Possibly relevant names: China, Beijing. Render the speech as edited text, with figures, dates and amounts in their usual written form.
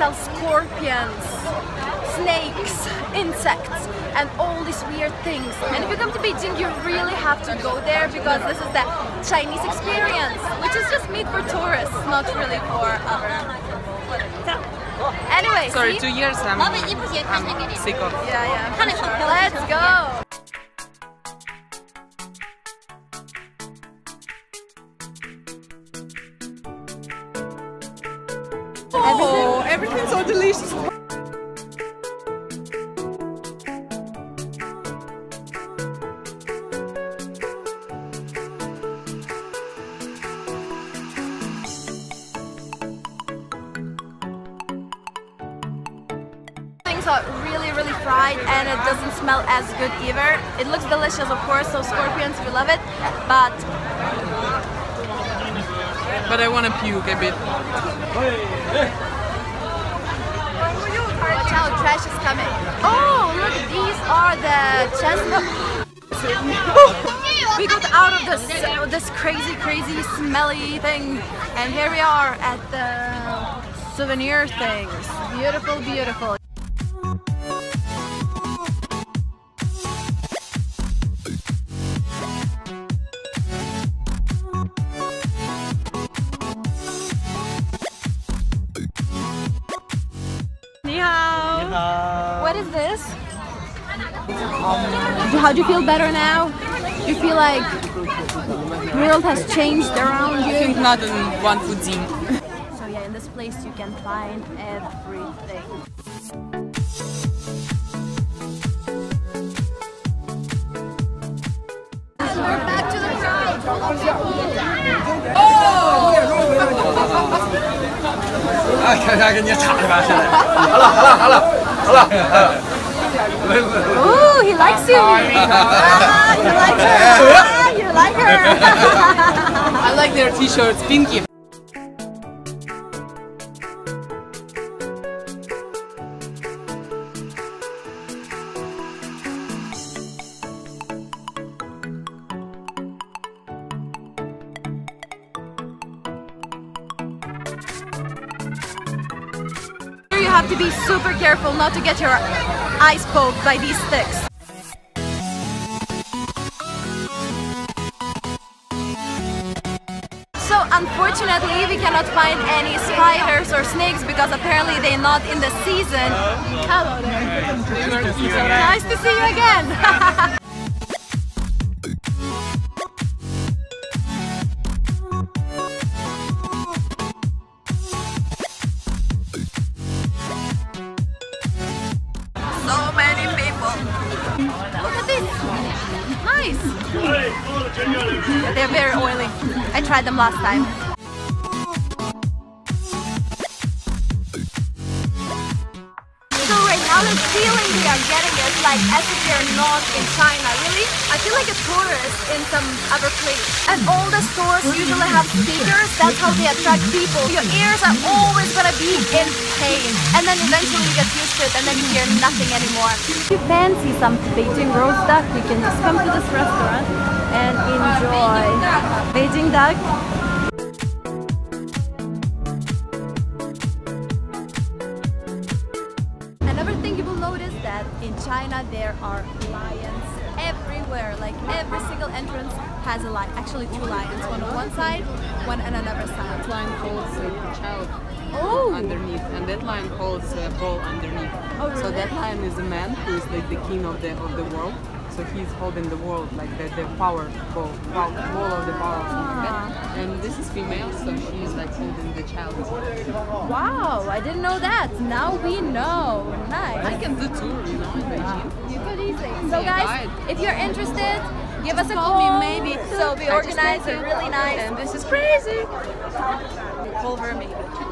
sell scorpions, snakes, insects, and all these weird things. And if you come to Beijing, you really have to go there, because this is the Chinese experience, which is just made for tourists, not really for anyway, sorry, see? 2 years I'm sick of. Yeah, for sure. Let's go! Oh, everything's so delicious! Things are really fried, and it doesn't smell as good either. It looks delicious, of course, so scorpions, we love it, but I want to puke a bit. Watch out, trash is coming. Oh, look, these are the chestnuts. We got out of this crazy smelly thing, and here we are at the souvenir things. Beautiful. What is this? How do you feel better now? Do you feel like the world has changed around you? I think not in one food scene. So yeah, in this place you can find everything. We're back to the crowd! Oh! Ooh, he likes you! You like her! You like her! I like their t-shirts, pinky! You have to be super careful not to get your eyes poked by these sticks. So unfortunately we cannot find any spiders or snakes because apparently they're not in the season. Hello there. Nice to see you again. Look at this! Nice! They're very oily. I tried them last time. So right now the feeling we are getting is like as if we are not in China, really. I feel like a tourist in some other place. And all the stores usually have speakers, that's how they attract people. Your ears are always gonna be in pain. And then eventually you get used to it and then you hear nothing anymore. If you fancy some Beijing roast duck, you can just come to this restaurant and enjoy Beijing duck. Another thing you will notice that in China there are lions everywhere. Like every single entrance has a lion. Actually 2 lions, one on one side, one on another side. Lion holds a child underneath, and that lion holds a ball underneath. Oh, really? So that lion is a man who is like the king of the world. So he's holding the world, like the ball of the power, something like that. And this is female, so she's like holding the child. Wow, I didn't know that. Now we know. Nice. I can do tour, you know, in Beijing. You could easily. So guys, if you're interested, give us a call. Maybe. So we organize it really nice. And this is crazy. Call her maybe.